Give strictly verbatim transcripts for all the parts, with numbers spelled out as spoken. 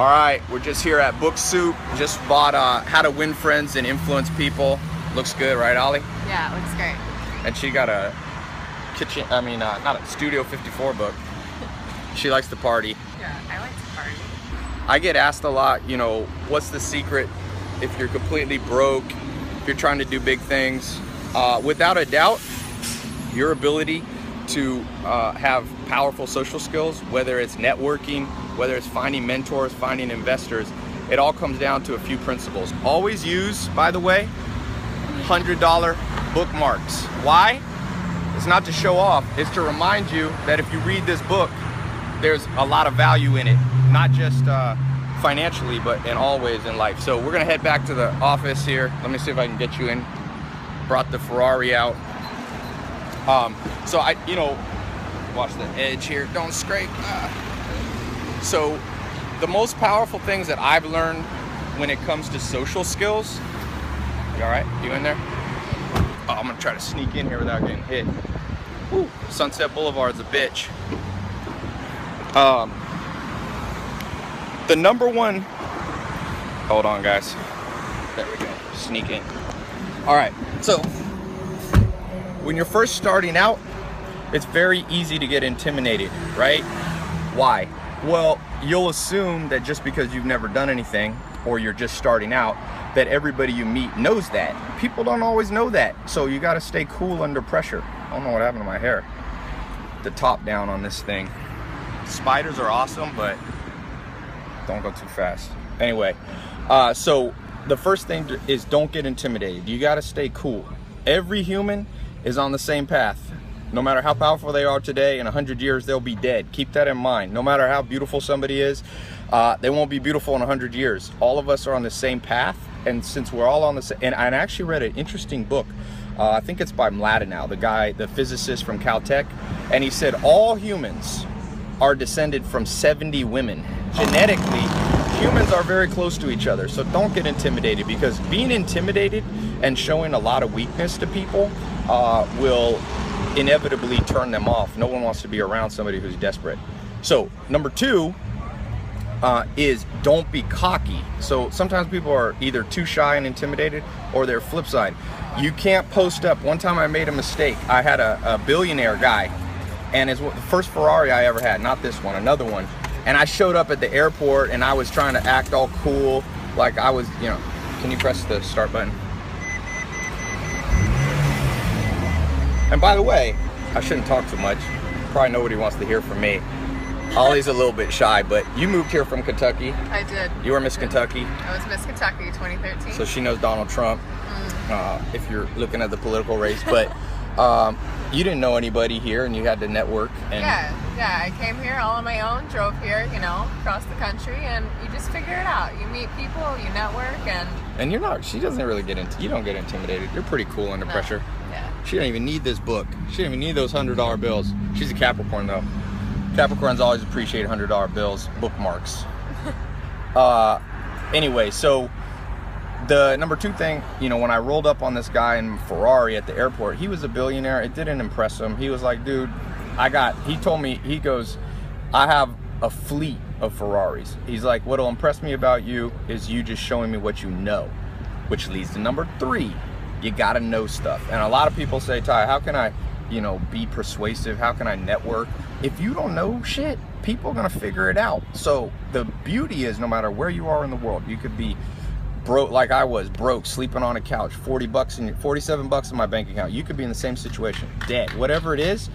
All right, we're just here at Book Soup. Just bought uh, How to Win Friends and Influence People. Looks good, right, Ollie? Yeah, it looks great. And she got a kitchen, I mean, uh, not a Studio fifty-four book. She likes to party. Yeah, I like to party. I get asked a lot, you know, what's the secret if you're completely broke, if you're trying to do big things? Uh, without a doubt, your ability to uh, have powerful social skills, whether it's networking, whether it's finding mentors, finding investors, it all comes down to a few principles. Always use, by the way, one hundred dollar bookmarks. Why? It's not to show off, it's to remind you that if you read this book, there's a lot of value in it, not just uh, financially, but in all ways in life. So we're gonna head back to the office here. Let me see if I can get you in. Brought the Ferrari out. Um, so I, you know, watch the edge here, don't scrape. Ah. So the most powerful things that I've learned when it comes to social skills, you all right, you in there? Oh, I'm gonna try to sneak in here without getting hit. Woo. Sunset Boulevard's a bitch. Um, the number one, hold on guys, there we go, sneak in. All right, so when you're first starting out, it's very easy to get intimidated, right? Why? Well, you'll assume that just because you've never done anything or you're just starting out, that everybody you meet knows that. People don't always know that, so you gotta stay cool under pressure. I don't know what happened to my hair. The top down on this thing. Spiders are awesome, but don't go too fast. Anyway, uh, so the first thing is don't get intimidated. You gotta stay cool. Every human is on the same path. No matter how powerful they are today, in a hundred years, they'll be dead. Keep that in mind. No matter how beautiful somebody is, uh, they won't be beautiful in a hundred years. All of us are on the same path, and since we're all on the same, and I actually read an interesting book. Uh, I think it's by Mladenow, the guy, the physicist from Caltech, and he said all humans are descended from seventy women. Genetically, humans are very close to each other, so don't get intimidated, because being intimidated and showing a lot of weakness to people uh, will inevitably turn them off. No one wants to be around somebody who's desperate. So number two uh, is don't be cocky. So sometimes people are either too shy and intimidated, or they're flip side. You can't post up. One time I made a mistake. I had a, a billionaire guy, and it's the first Ferrari I ever had, not this one, another one. And I showed up at the airport and I was trying to act all cool, like I was, you know, can you press the start button? And by the way, I shouldn't talk too much. Probably nobody wants to hear from me. Ollie's a little bit shy, but you moved here from Kentucky. I did. You were Miss Kentucky. I was Miss Kentucky twenty thirteen. So she knows Donald Trump, mm. uh, if you're looking at the political race. But um, you didn't know anybody here and you had to network. And yeah, yeah. I came here all on my own, drove here, you know, across the country, and you just figure it out. You meet people, you network, and... And you're not, she doesn't really get into, you don't get intimidated. You're pretty cool under no. pressure. Yeah. She didn't even need this book. She didn't even need those hundred dollar bills. She's a Capricorn, though. Capricorns always appreciate hundred dollar bills, bookmarks. uh, anyway, so the number two thing, you know, when I rolled up on this guy in Ferrari at the airport, he was a billionaire. It didn't impress him. He was like, dude, I got, he told me, he goes, I have a fleet of Ferraris. He's like, what'll impress me about you is you just showing me what you know, which leads to number three. You gotta know stuff. And a lot of people say, Ty, how can I, you know, be persuasive? How can I network? If you don't know shit, people are gonna figure it out. So the beauty is, no matter where you are in the world, you could be broke like I was, broke, sleeping on a couch, forty bucks in your, forty-seven bucks in my bank account. You could be in the same situation, dead. Whatever it is,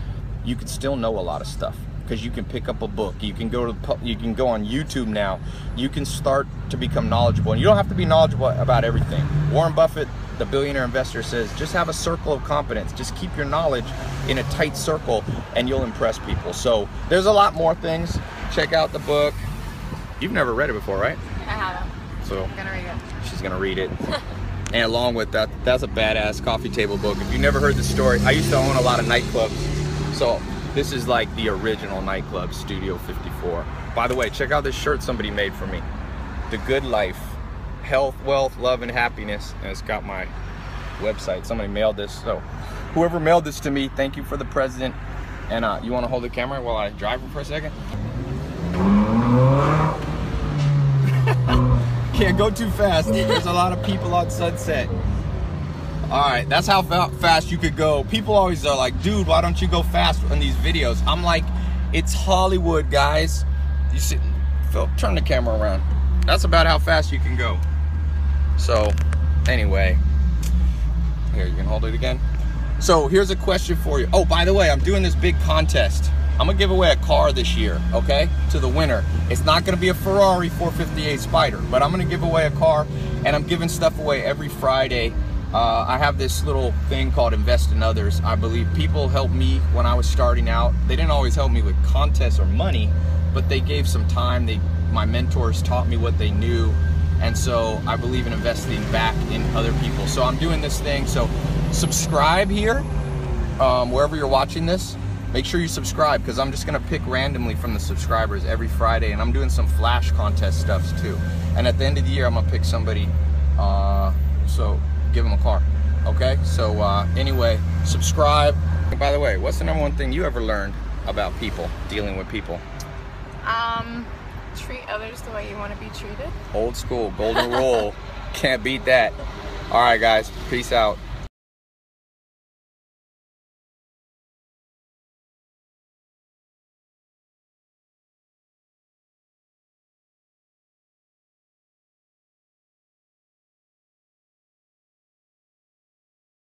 you could still know a lot of stuff, because you can pick up a book, you can go to the, you can go on YouTube now, you can start to become knowledgeable, and you don't have to be knowledgeable about everything. Warren Buffett, the billionaire investor, says just have a circle of competence, just keep your knowledge in a tight circle, and you'll impress people. So there's a lot more things. Check out the book. You've never read it before, right? I haven't. So I'm gonna read it. She's gonna read it. And along with that, that's a badass coffee table book. If you never heard the story, I used to own a lot of nightclubs, so this is like the original nightclub, Studio fifty-four. By the way, check out this shirt somebody made for me. The Good Life. Health, wealth, love, and happiness. And it's got my website. Somebody mailed this. So whoever mailed this to me, thank you for the present. And uh, you want to hold the camera while I drive for a second? can't go too fast. There's a lot of people on Sunset. All right, that's how fast you could go. People always are like, dude, why don't you go fast on these videos? I'm like, it's Hollywood, guys. You see, Phil, turn the camera around. That's about how fast you can go. So, anyway. Here, you can hold it again. So, here's a question for you. Oh, by the way, I'm doing this big contest. I'm gonna give away a car this year, okay, to the winner. It's not gonna be a Ferrari four fifty-eight Spider, but I'm gonna give away a car, and I'm giving stuff away every Friday. Uh, I have this little thing called Invest in Others. I believe people helped me when I was starting out. They didn't always help me with contests or money, but they gave some time. They, my mentors taught me what they knew, and so I believe in investing back in other people. So I'm doing this thing, so subscribe here, um, wherever you're watching this. Make sure you subscribe, because I'm just gonna pick randomly from the subscribers every Friday, and I'm doing some flash contest stuffs too. And at the end of the year, I'm gonna pick somebody, uh, so give them a car, okay? So uh, anyway, subscribe. And by the way, what's the number one thing you ever learned about people, dealing with people? Um, treat others the way you wanna be treated. Old school, golden rule, can't beat that. All right, guys, peace out.